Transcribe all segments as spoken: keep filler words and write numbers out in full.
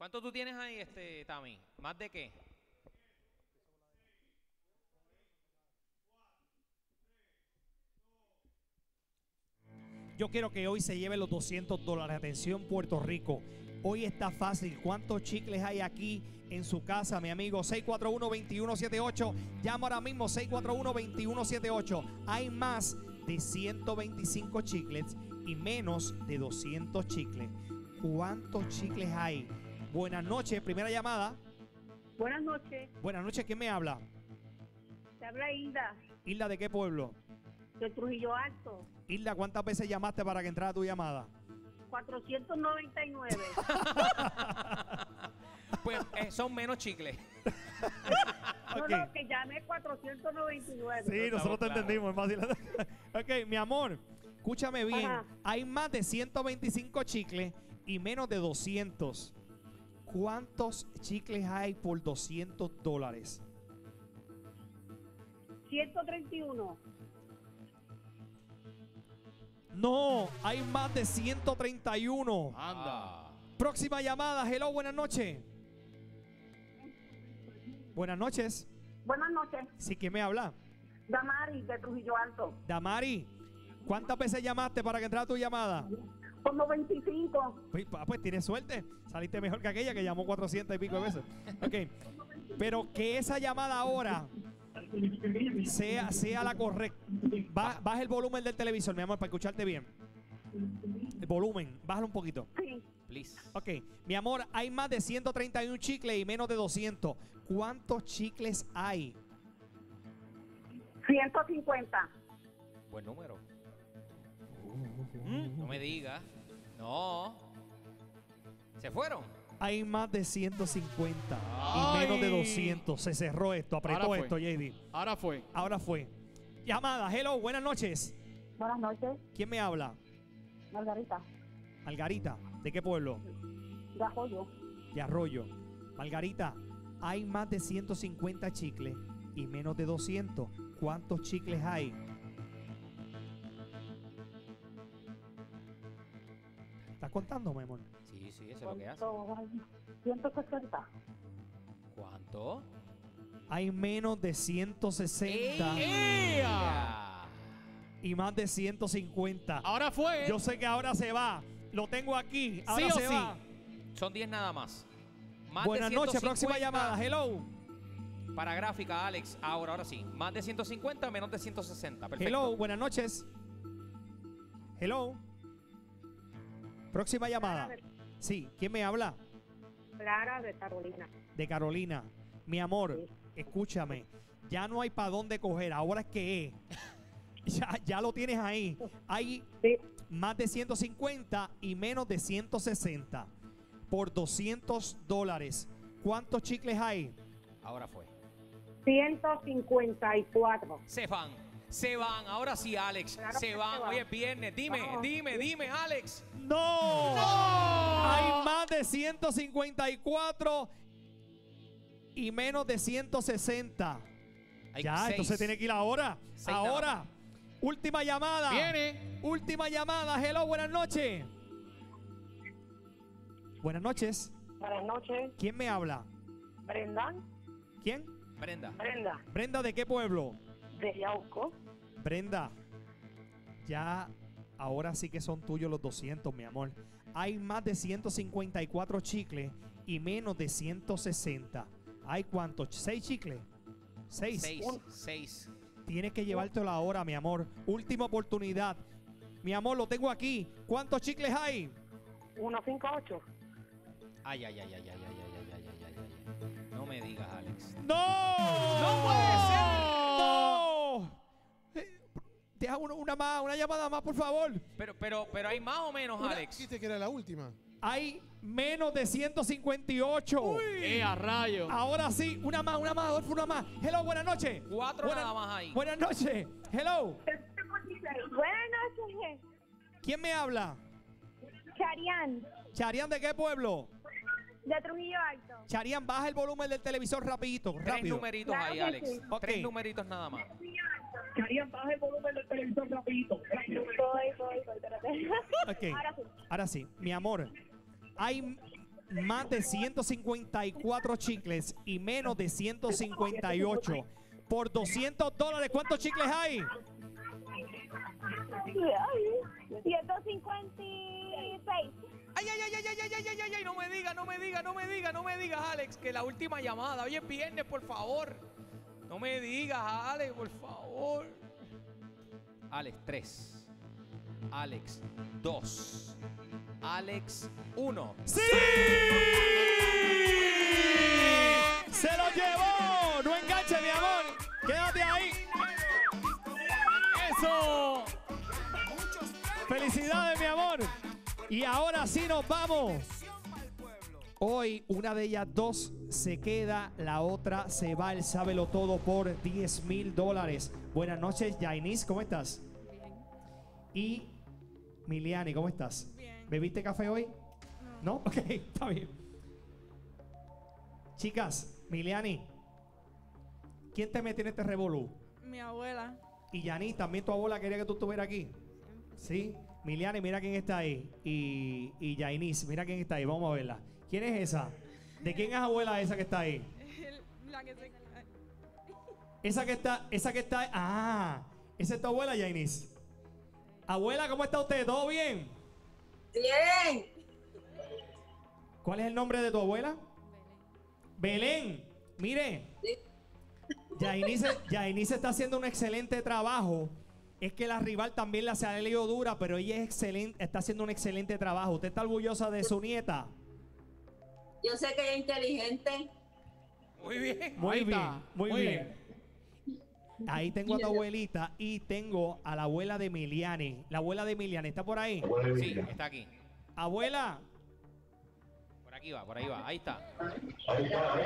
¿Cuánto tú tienes ahí, este, Tami? ¿Más de qué? Yo quiero que hoy se lleve los doscientos dólares. Atención, Puerto Rico. Hoy está fácil. ¿Cuántos chicles hay aquí en su casa, mi amigo? seis cuatro uno, dos uno siete ocho. Llama ahora mismo, seis cuatro uno, dos uno siete ocho. Hay más de ciento veinticinco chicles y menos de doscientos chicles. ¿Cuántos chicles hay? Buenas noches, primera llamada. Buenas noches. Buenas noches, ¿quién me habla? Te habla Hilda. ¿Hilda de qué pueblo? De Trujillo Alto. Hilda, ¿cuántas veces llamaste para que entrara tu llamada? cuatrocientos noventa y nueve. Pues eh, son menos chicles. No, okay. No, que llamé cuatrocientos noventa y nueve. Sí, no, nosotros claro. Te entendimos. Ok, mi amor, escúchame bien. Ajá. Hay más de ciento veinticinco chicles y menos de doscientos. ¿Cuántos chicles hay por doscientos dólares? ciento treinta y uno. No, hay más de ciento treinta y uno. Anda. Próxima llamada. Hello, buenas noches. Buenas noches. Buenas noches. Sí, ¿quién me habla? Damari, de Trujillo Alto. Damari, ¿cuántas veces llamaste para que entrara tu llamada? Como veinticinco. Pues, pues tienes suerte. Saliste mejor que aquella que llamó cuatrocientas y pico de veces. Ok. Pero que esa llamada ahora... Sea, sea la correcta. Baja, baja el volumen del televisor, mi amor, para escucharte bien. El volumen, bájalo un poquito. Please. Ok, mi amor, hay más de ciento treinta y uno chicles y menos de doscientos. ¿Cuántos chicles hay? ciento cincuenta. Buen número. ¿Mm? No me digas. No. ¿Se fueron? Hay más de ciento cincuenta. ¡Ay! Y menos de doscientos. Se cerró esto, apretó esto, J D. Ahora fue. Ahora fue. Llamada, hello, buenas noches. Buenas noches. ¿Quién me habla? Margarita. Margarita, ¿de qué pueblo? De Arroyo. De Arroyo. Margarita, hay más de ciento cincuenta chicles y menos de doscientos. ¿Cuántos chicles hay? ¿Estás contando, mi amor? Sí, sí, eso es lo que hace. ciento sesenta. ¿Cuánto? Hay menos de ciento sesenta. ¡Ea! Y más de ciento cincuenta. Ahora fue. Yo sé que ahora se va. Lo tengo aquí. Ahora sí o se sí. Va. Son diez nada más. Más Buenas noches, próxima llamada. Hello. Para gráfica, Alex. Ahora, ahora sí. Más de ciento cincuenta, menos de ciento sesenta. Perfecto. Hello, buenas noches. Hello. Próxima llamada. Sí, ¿quién me habla? Clara, de Carolina. De Carolina. Mi amor, sí. Escúchame. Ya no hay para dónde coger. Ahora es que es. Ya, ya lo tienes ahí. Hay sí. Más de ciento cincuenta y menos de ciento sesenta. Por doscientos dólares. ¿Cuántos chicles hay? Ahora fue. ciento cincuenta y cuatro. Se van. Se van, ahora sí, Alex. Claro se van. Se va. Hoy es viernes. Dime, Vamos. dime, dime, Alex. ¡No! ¡No! Hay más de ciento cincuenta y cuatro y menos de ciento sesenta. Hay ya, seis. Entonces tiene que ir ahora. Seis ahora. Última llamada. Viene. Última llamada. Hello, buenas noches. Buenas noches. Buenas noches. ¿Quién me habla? Brenda. ¿Quién? Brenda. Brenda. Brenda, ¿de qué pueblo? De Yauco. Brenda, ya ahora sí que son tuyos los doscientos, mi amor. Hay más de ciento cincuenta y cuatro chicles y menos de ciento sesenta. ¿Hay cuántos? ¿Seis chicles? Seis. Seis. Oh. Seis. Tienes que llevártelo ahora, mi amor. Última oportunidad. Mi amor, lo tengo aquí. ¿Cuántos chicles hay? uno, cinco, ocho. Ay, ay, ay, ay, ay, ay, ay, ay, ay, ay, ay. No me digas, Alex. ¡No! ¡No puede ser! ¡No! Deja una, una más, una llamada más, por favor. Pero, pero, pero hay más o menos, una, Alex. Dijiste que era la última. Hay menos de ciento cincuenta y ocho. Uy. ¡Eh, a rayo! Ahora sí, una más, una más, Adolfo, una más. Hello, buenas noches. Cuatro buenas, nada más ahí. Buenas noches. Hello. Buenas noches. ¿Quién me habla? Charián. ¿Charián de qué pueblo? De Trujillo Alto. Charián, baja el volumen del televisor rapidito. Tres rápido. numeritos claro ahí, Alex. Sí. Okay. Tres numeritos nada más. Querían bajar el volumen del televisor rapidito. Voy, voy, voy, espérate. Ok, ahora sí. ahora sí. Mi amor, hay más de ciento cincuenta y cuatro chicles y menos de ciento cincuenta y ocho. Por doscientos dólares, ¿cuántos chicles hay? ciento cincuenta y seis. Ay, ay, ay, ay, ay, ay, ay, ay, ay, no me diga, no me diga, no me diga, no me digas, Alex, que la última llamada. Hoy es viernes, por favor. No me digas, Alex, por favor. Alex, tres. Alex, dos. Alex, uno. ¡Sí! ¡Se lo llevó! ¡No enganche, mi amor! ¡Quédate ahí! ¡Eso! ¡Felicidades, mi amor! Y ahora sí nos vamos. Hoy una de ellas dos se queda, la otra se va el Sábelo Todo por diez mil dólares. Buenas noches, Jainis, ¿cómo estás? Bien. Y Miliani, ¿cómo estás? Bien. ¿Bebiste café hoy? No. ¿No? Ok, está bien. Chicas, Miliani, ¿quién te metió en este revolú? Mi abuela. Y Jainis, también tu abuela quería que tú estuvieras aquí. Sí. ¿Sí? Miliani, mira quién está ahí. Y, y Jainis, mira quién está ahí. Vamos a verla. ¿Quién es esa? ¿De quién es abuela esa que está ahí? La que se... Esa que está, esa que está... Ah, esa es tu abuela, Jainis. Abuela, ¿cómo está usted? ¿Todo bien? Bien. ¿Cuál es el nombre de tu abuela? Belén. Belén. Mire. Sí. Jainis, Jainis está haciendo un excelente trabajo. Es que la rival también la se ha leído dura, pero ella es excelente, está haciendo un excelente trabajo. ¿Usted está orgullosa de su nieta? Yo sé que ella es inteligente. Muy bien. Muy bien, muy, muy bien. bien. Ahí tengo a tu abuelita y tengo a la abuela de Miliani. La abuela de Miliani, ¿está por ahí? Sí, está aquí. Abuela. Por aquí va, por ahí va. Ahí está. Ahí está, ahí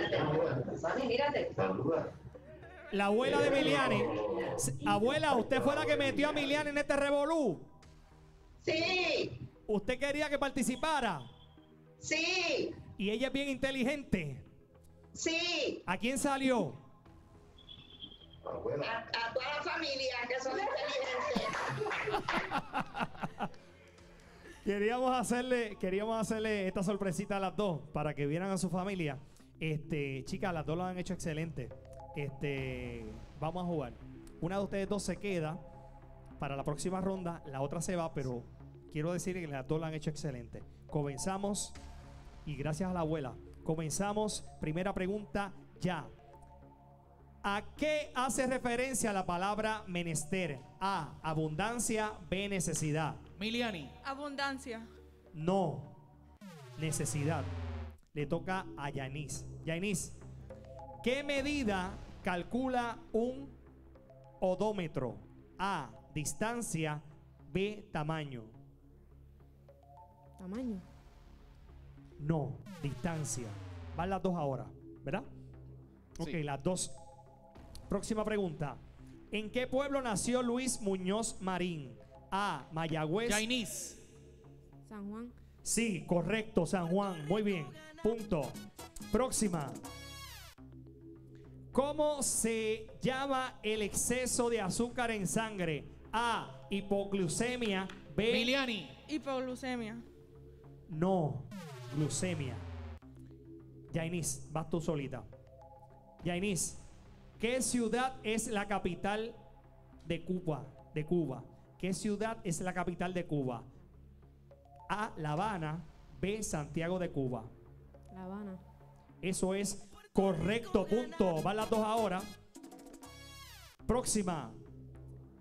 está. Mírate. Saluda. La abuela de Miliani. Abuela, usted fue la que metió a Miliani en este revolú. Sí. ¿Usted quería que participara? Sí. ¿Y ella es bien inteligente? Sí. ¿A quién salió? A, a toda la familia, que son inteligentes. Queríamos hacerle, queríamos hacerle esta sorpresita a las dos para que vieran a su familia. Este, chicas, las dos lo han hecho excelente. Este, vamos a jugar. Una de ustedes dos se queda para la próxima ronda, la otra se va, pero quiero decir que las dos la han hecho excelente. Comenzamos, y gracias a la abuela, comenzamos. Primera pregunta ya. ¿A qué hace referencia la palabra menester? A, abundancia. B, necesidad. Miliani. Abundancia. No. Necesidad. Le toca a Jainis. Jainis, ¿qué medida calcula un odómetro? A, distancia. B, tamaño. ¿Tamaño? No, distancia. Van las dos ahora, ¿verdad? Sí. Ok, las dos. Próxima pregunta. ¿En qué pueblo nació Luis Muñoz Marín? A, Mayagüez. Jainis. San Juan. Sí, correcto, San Juan. Muy bien. Punto. Próxima. ¿Cómo se llama el exceso de azúcar en sangre? A, hipoglucemia. B, Miliani. Hipoglucemia. No, glucemia. Jainis, vas tú solita. Jainis, ¿qué ciudad es la capital de Cuba? De Cuba. ¿Qué ciudad es la capital de Cuba? A, La Habana. B, Santiago de Cuba. La Habana. Eso es correcto, punto. Van las dos ahora. Próxima.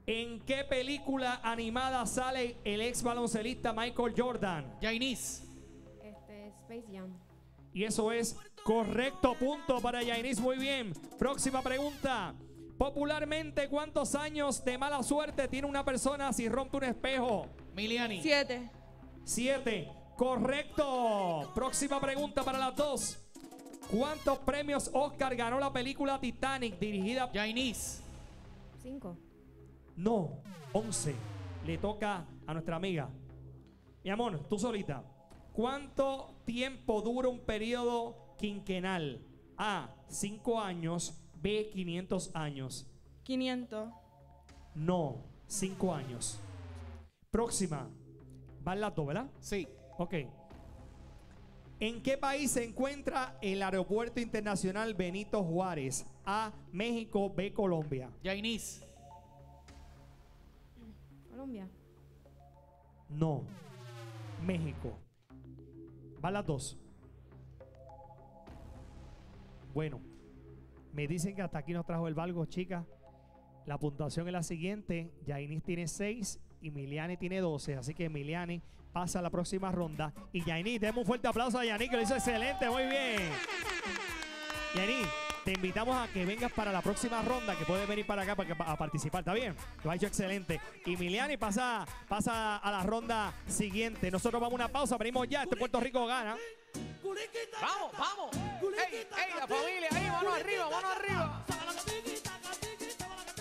¿En qué película animada sale el ex baloncelista Michael Jordan? Jainis. Este, Space Jam. Y eso es correcto, punto para Jainis. Muy bien. Próxima pregunta. Popularmente, ¿cuántos años de mala suerte tiene una persona si rompe un espejo? Miliani. Siete. Siete. Correcto. Próxima pregunta para las dos. ¿Cuántos premios Oscar ganó la película Titanic dirigida por Jainis? Cinco. No, once. Le toca a nuestra amiga. Mi amor, tú solita. ¿Cuánto tiempo dura un periodo quinquenal? A, cinco años. B, quinientos años. quinientos. No, cinco años. Próxima. Va el lato, ¿verdad? Sí. Ok. ¿En qué país se encuentra el Aeropuerto Internacional Benito Juárez? A, México, B, Colombia. Jainis. Colombia. No. México. Van las dos. Bueno, me dicen que hasta aquí nos trajo el Valgo, chicas. La puntuación es la siguiente. Jainis tiene seis y Miliani tiene doce. Así que Miliani pasa a la próxima ronda. Y Jainis, demos un fuerte aplauso a Jainis, que lo hizo excelente. Muy bien. Jainis, te invitamos a que vengas para la próxima ronda, que puedes venir para acá para a participar. ¿Está bien? Lo ha hecho excelente. Y Miliani pasa, pasa a la ronda siguiente. Nosotros vamos a una pausa. Venimos ya. Este Puerto Rico gana. ¡Vamos, vamos! ¡Ey, ey, la familia! ¡Ey, mano arriba, mano arriba!